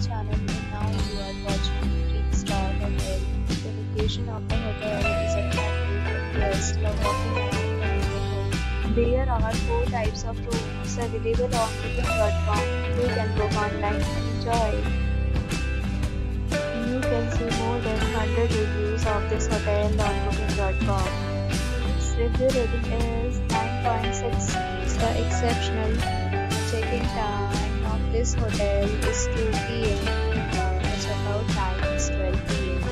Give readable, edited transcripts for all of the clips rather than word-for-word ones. channel and now you are watching Three Star Hotel. The location of the hotel is attractive and guests love walking around the neighborhood. There are 4 types of rooms available on booking.com. You can book online and enjoy. You can see more than 100 reviews of this hotel on booking.com. Its review rating is 9.6. The exceptional check-in time of this hotel is 2 p.m. and the check-out time is 12 p.m.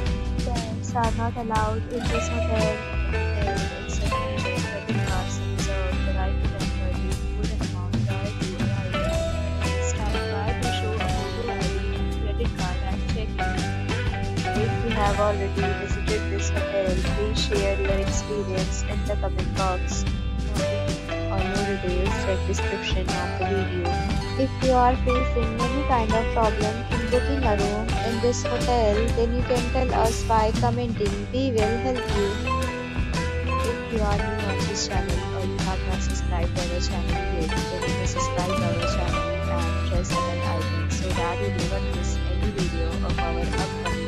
Pets are not allowed in this hotel. There is a credit card reserved the right to offer the full amount directly to arrive. Stand by to show a photo ID, credit card and check-in. If you have already visited this hotel, please share your experience in the comment box. Check description of the video. If you are facing any kind of problem in booking a room in this hotel, then you can tell us by commenting. We will help you. If you are new on this channel or you have not subscribed to our channel yet, then you can subscribe to our channel and press the bell icon so that you do not miss any video of our upcoming